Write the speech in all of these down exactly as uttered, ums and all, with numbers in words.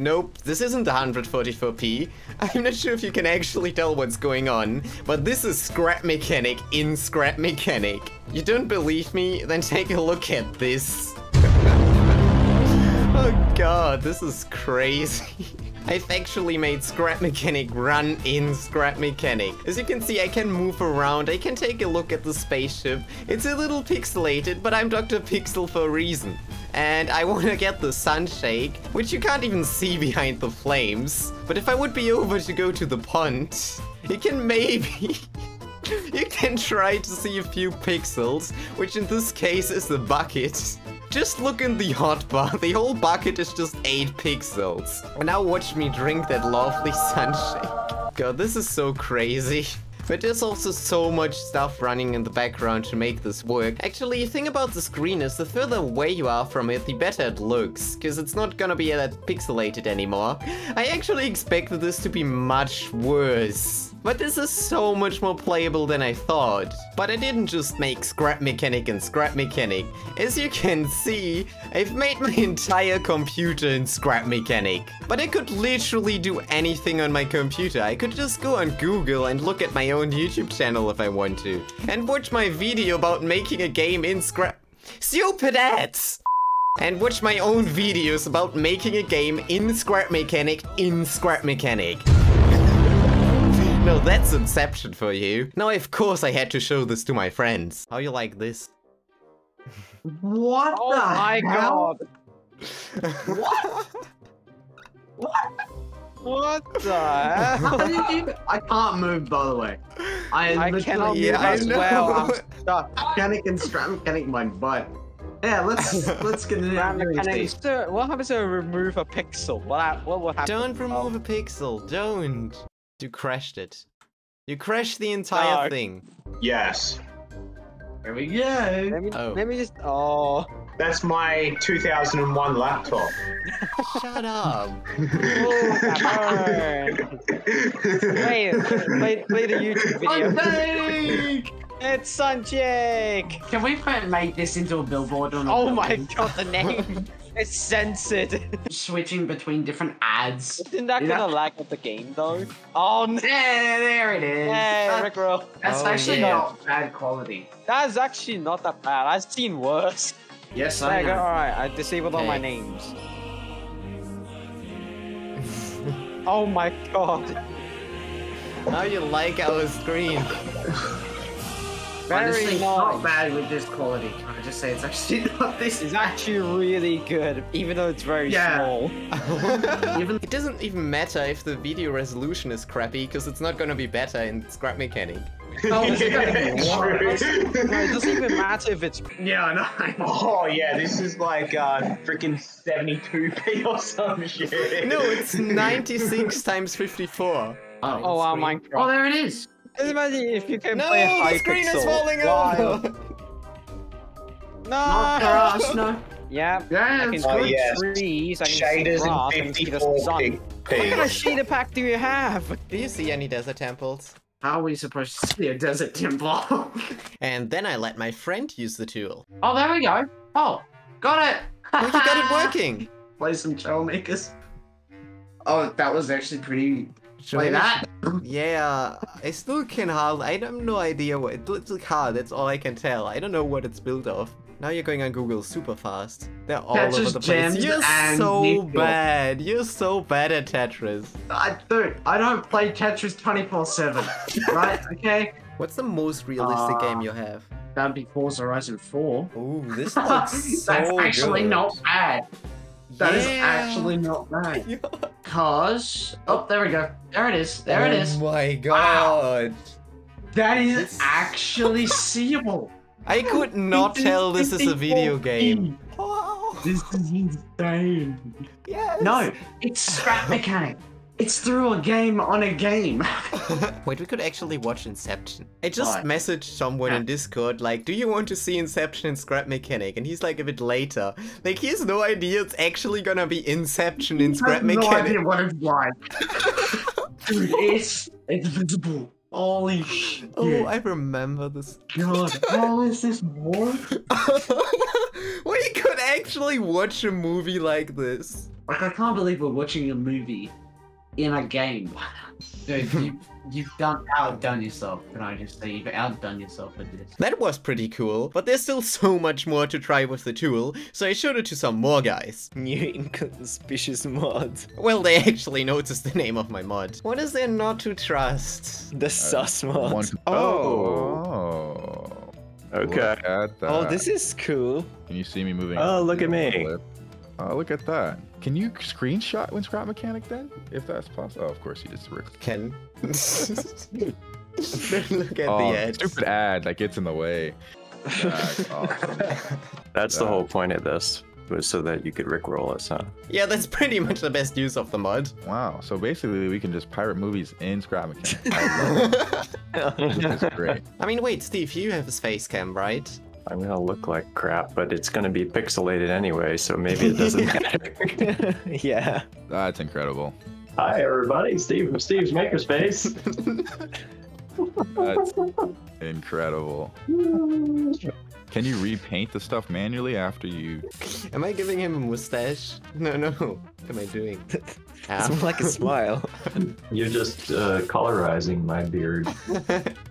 Nope, this isn't one hundred forty-four p. I'm not sure if you can actually tell what's going on, but this is Scrap Mechanic in Scrap Mechanic. You don't believe me? Then take a look at this. Oh god, this is crazy. I've actually made Scrap Mechanic run in Scrap Mechanic. As you can see, I can move around, I can take a look at the spaceship. It's a little pixelated, but I'm Doctor Pixel for a reason. And I want to get the sunshake, which you can't even see behind the flames. But if I would be over to go to the pond, you can maybe... you can try to see a few pixels, which in this case is the bucket. Just look in the hotbar, the whole bucket is just eight pixels. And now watch me drink that lovely sunshake. God, this is so crazy. But there's also so much stuff running in the background to make this work. Actually, the thing about the screen is the further away you are from it, the better it looks, because it's not gonna be that pixelated anymore. I actually expected this to be much worse. But this is so much more playable than I thought. But I didn't just make Scrap Mechanic and Scrap Mechanic. As you can see, I've made my entire computer in Scrap Mechanic. But I could literally do anything on my computer. I could just go on Google and look at my own YouTube channel if I want to. And watch my video about making a game in Scrap... Stupid ads! And watch my own videos about making a game in Scrap Mechanic in Scrap Mechanic. No, that's Inception for you. Now, of course, I had to show this to my friends. How you like this? What oh the my hell? God. What? What? What the hell? How did you... I can't move, by the way. I, I cannot move yeah, as I well. I'm stuck. Mechanic and Scrap Mechanic my butt. Yeah, let's let's get into it. What happens if I remove a pixel? What, what will happen? Don't remove oh. a pixel. Don't. You crashed it. You crashed the entire oh. thing. Yes. There we go. Let me, oh. let me just... Oh. That's my two thousand one laptop. Shut up. Play play, play the YouTube video. Sunshake! It's Sunshake! Can we make this into a billboard on Oh my god, the name. It's censored. Switching between different ads. Isn't that yeah. gonna lag with the game though? Oh no! Yeah, there it is. Yeah, Rick roll. That's oh, actually yeah. not bad quality. That's actually not that bad. I've seen worse. Yes, I have. Alright, I disabled okay. all my names. Oh my god. Now you like our screen. Very Honestly, long. Not bad with this quality. Can I just say it's actually not this? It's actually really good, even though it's very yeah. small. It doesn't even matter if the video resolution is crappy, because it's not going to be better in Scrap Mechanic. Oh, yeah, no, it doesn't even matter if it's... Yeah, no. Oh, yeah, this is like uh, freaking seventy-two p or some shit. No, it's ninety-six times fifty-four. Oh, oh wow, Minecraft. Oh, there it is. Imagine if you can no, play high the screen pixel. Is falling over! No! Not for us, no. Yeah, yeah, I can oh, see yes. trees, I can Shaders see grass, I can see the sun. What kind of shader pack do you have? Do you see any desert temples? How are we supposed to see a desert temple? And then I let my friend use the tool. Oh, there we go. Oh, got it! Well, you got it working! Play some trailmakers. Oh, that was actually pretty... Should Play that? Yeah, I still can hardly. I have no idea what. It looks like hard, that's all I can tell. I don't know what it's built of. Now you're going on Google super fast. They're all Tetris over the place. You're so Netflix. bad. You're so bad at Tetris. I don't. I don't play Tetris twenty-four seven. Right? Okay. What's the most realistic uh, game you have? That'd be Forza Horizon four. Ooh, this looks so That's actually good. not bad. That yeah. is actually not right. Yeah. Cause oh, there we go. There it is. There oh it is. Oh my god! Wow. That is it's... actually seeable. I could not this tell is, this is a video game. Oh. This is insane. Yes. No, it's Scrap Mechanic. It's through a game on a game. Wait, we could actually watch Inception. I just right. messaged someone yeah. in Discord, like, do you want to see Inception and Scrap Mechanic? And he's like, a bit later. Like, he has no idea it's actually gonna be Inception and Scrap Mechanic. I have no idea what it's like. it's, it's visible. Holy shit. Oh, I remember this. God, how is this more? We could actually watch a movie like this. Like, I can't believe we're watching a movie in a game. Dude, you, you've done outdone yourself, can I just say, you've outdone yourself with this. That was pretty cool, but there's still so much more to try with the tool, so I showed it to some more guys. New inconspicuous mod. Well, they actually noticed the name of my mod. What is there not to trust? The uh, sus mod. One. Oh. Oh. Okay. Oh, this is cool. Can you see me moving? Oh, look at me. Flip? Oh, look at that. Can you screenshot when Scrap Mechanic then? If that's possible. Oh, of course you just Rick. Can. Look at oh, the edge. Stupid ad that gets in the way. That's, awesome. that's yeah. the whole point of this, was so that you could Rickroll us, huh? Yeah, that's pretty much the best use of the mod. Wow, so basically we can just pirate movies in Scrap Mechanic. I love it. This is great. I mean, wait, Steve, you have a face cam, right? I'm gonna look like crap, but it's gonna be pixelated anyway, so maybe it doesn't matter. Yeah. That's incredible. Hi everybody, Steve from Steve's Makerspace. That's incredible. Can you repaint the stuff manually after you... Am I giving him a mustache? No, no. What am I doing? It's more like a smile. You're just uh, colorizing my beard.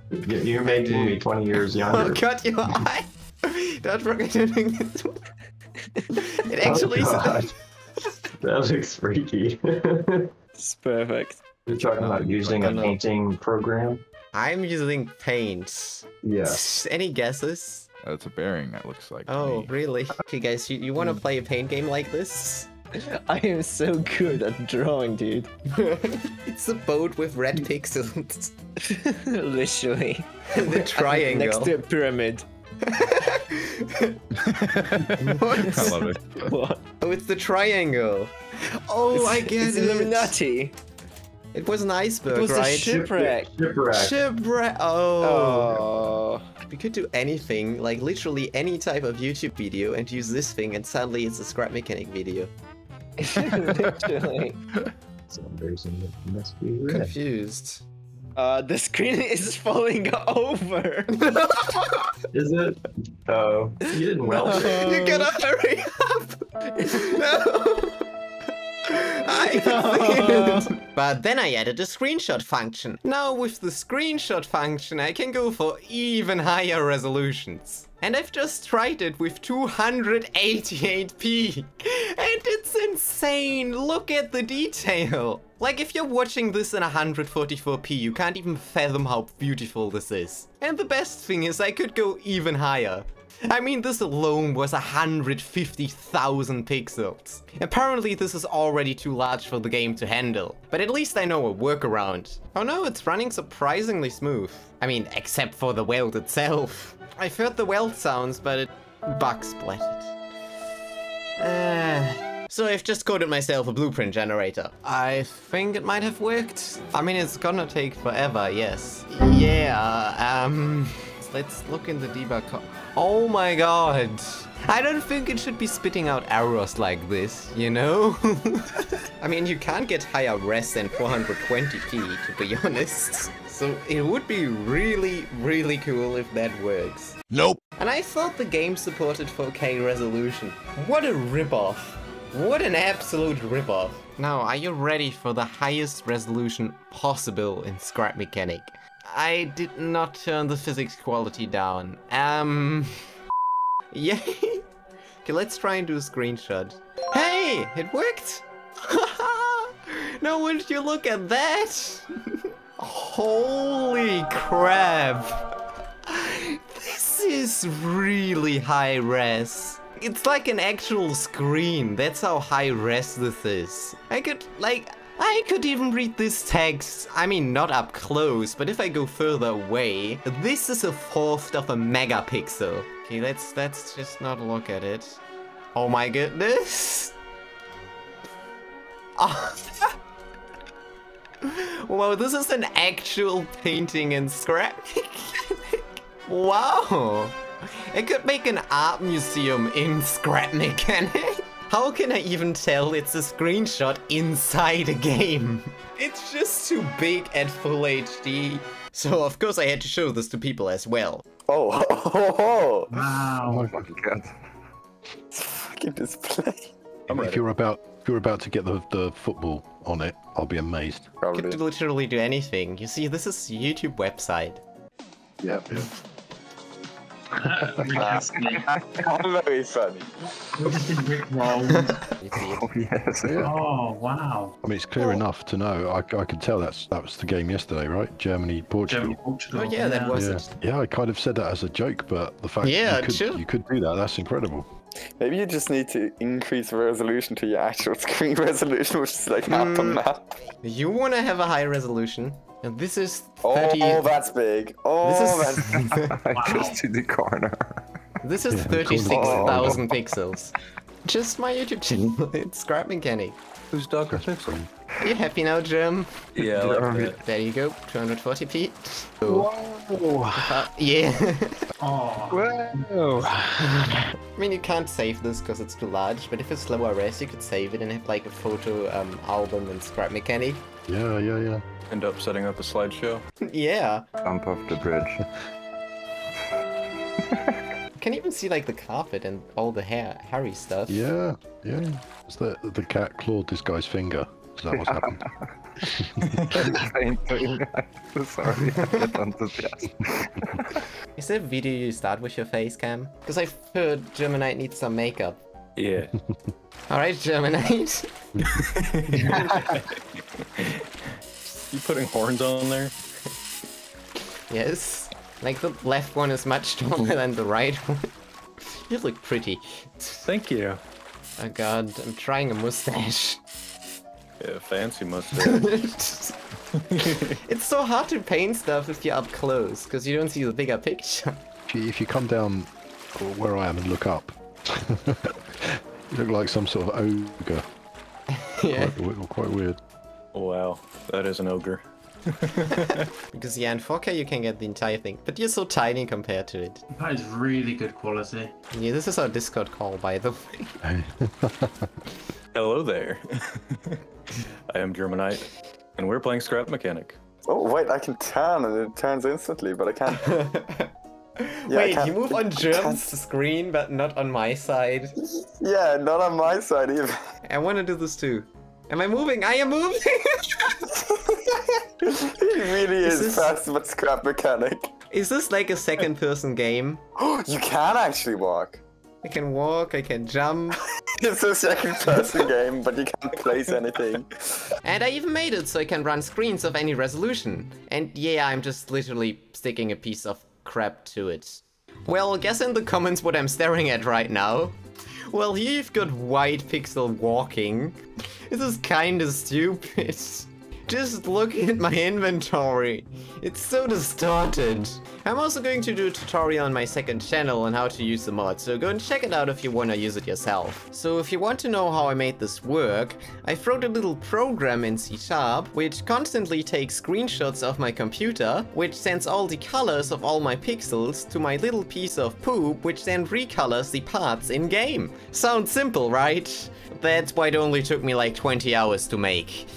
You're making me twenty years younger. Oh god, your eye! Don't forget doing this one. It actually. Oh god. That looks freaky. It's perfect. You're talking about using a painting program? I'm using paint. Yeah. Any guesses? That's a bearing. That looks like. Oh me. Really? Okay, guys, you you want to play a paint game like this? I am so good at drawing, dude. It's a boat with red pixels. Literally. The triangle. Next to a pyramid. What? I love it. What? Oh, it's the triangle. Oh, it's, I get it's it. It's Illuminati. It was an iceberg, it was right? A shipwreck. Shipwreck. Shipwreck. Oh. oh. We could do anything, like literally any type of YouTube video, and use this thing, and suddenly it's a Scrap Mechanic video. Literally. It's embarrassing. It must be red. Confused. Uh, the screen is falling over. Is it? Oh, you didn't well. No. You gotta hurry up. No. I can't. No. But then I added a screenshot function. Now with the screenshot function I can go for even higher resolutions. And I've just tried it with two eighty-eight p. And it's insane! Look at the detail! Like, if you're watching this in one forty-four p, you can't even fathom how beautiful this is. And the best thing is I could go even higher. I mean, this alone was one hundred fifty thousand pixels. Apparently this is already too large for the game to handle, but at least I know a workaround. Oh no, it's running surprisingly smooth. I mean, except for the weld itself. I've heard the weld sounds, but it bug splatted. Uh... So I've just coded myself a blueprint generator. I think it might have worked. I mean, it's gonna take forever, yes. Yeah, um... let's look in the debug. Oh my god! I don't think it should be spitting out errors like this, you know? I mean, you can't get higher res than four twenty p, to be honest. So it would be really, really cool if that works. Nope. And I thought the game supported four K resolution. What a ripoff. What an absolute ripoff. Now, are you ready for the highest resolution possible in Scrap Mechanic? I did not turn the physics quality down. Um... Yay! Okay, let's try and do a screenshot. Hey! It worked! No, wouldn't you look at that? Holy crap! This is really high res. It's like an actual screen. That's how high res this is. I could, like... I could even read this text. I mean, not up close, but if I go further away, this is a fourth of a megapixel. Okay, let's let's just not look at it. Oh my goodness! Oh. Wow, this is an actual painting in Scrap Mechanic. Wow, I could make an art museum in Scrap Mechanic. How can I even tell it's a screenshot inside a game? It's just too big at full H D. So of course I had to show this to people as well. Oh! Wow! Oh, oh, oh. Oh my fucking god! It's a fucking display. If you're about If you're about to get the, the football on it, I'll be amazed. Probably. You could literally do anything. You see, this is YouTube website. Yeah. yeah. That's very funny. Oh, yes, yeah. Oh, wow. I mean, it's clear oh. enough to know. I, I could tell that's, that was the game yesterday, right? Germany, Portugal. Germany, Portugal. Oh, yeah, that yeah. wasn't. Yeah. yeah, I kind of said that as a joke, but the fact yeah, that you could, sure. you could do that, that's incredible. Maybe you just need to increase the resolution to your actual screen resolution, which is like half mm. the map. You want to have a high resolution. And this is thirty. Oh, that's big. Oh, this is... that's big. Just to the corner. This is yeah, thirty-six thousand oh. pixels. Just my YouTube channel. It's Scrapman Kenny. Who's Doctor Pixel? You happy now, Jim? Yeah. Like there you go. two hundred forty p. Whoa. Uh, yeah. Oh. Whoa. I mean, you can't save this because it's too large, but if it's slower res, you could save it and have like a photo um, album in Scrap Mechanic. Yeah, yeah, yeah. End up setting up a slideshow. Yeah. Jump off the bridge. You can even see like the carpet and all the hair, hairy stuff. Yeah, yeah. It's the the cat clawed this guy's finger. Is that what's happened? Sorry, I'm just Is there a video you start with your face cam? Because I've heard Germanite needs some makeup. Yeah. All right, Germanite. You putting horns on there? Yes. Like, the left one is much stronger than the right one. You look pretty. Thank you. Oh god, I'm trying a mustache. Yeah, fancy mustache. It's so hard to paint stuff if you're up close, because you don't see the bigger picture. If you come down where I am and look up, you look like some sort of ogre. Yeah. Quite, quite weird. Wow, that is an ogre. Because yeah, in four K you can get the entire thing, but you're so tiny compared to it. That is really good quality. Yeah, this is our Discord call, by the way. Hello there. I am Germanite, and we're playing Scrap Mechanic. Oh wait, I can turn, and it turns instantly, but I can't. Yeah, wait, you move on Germ's screen, but not on my side. Yeah, not on my side either. I want to do this too. Am I moving? I am moving! He really is, is this... fast but Scrap Mechanic. Is this like a second person game? Oh, you can actually walk. I can walk, I can jump. It's a second person game, but you can't place anything. And I even made it so I can run screens of any resolution. And yeah, I'm just literally sticking a piece of crap to it. Well, guess in the comments what I'm staring at right now. Well, here you've got white pixel walking. This is kinda stupid. Just look at my inventory. It's so distorted. I'm also going to do a tutorial on my second channel on how to use the mod, so go and check it out if you wanna use it yourself. So if you want to know how I made this work, I wrote a little program in C sharp, which constantly takes screenshots of my computer, which sends all the colors of all my pixels to my little piece of poop, which then recolors the parts in-game. Sounds simple, right? That's why it only took me like twenty hours to make.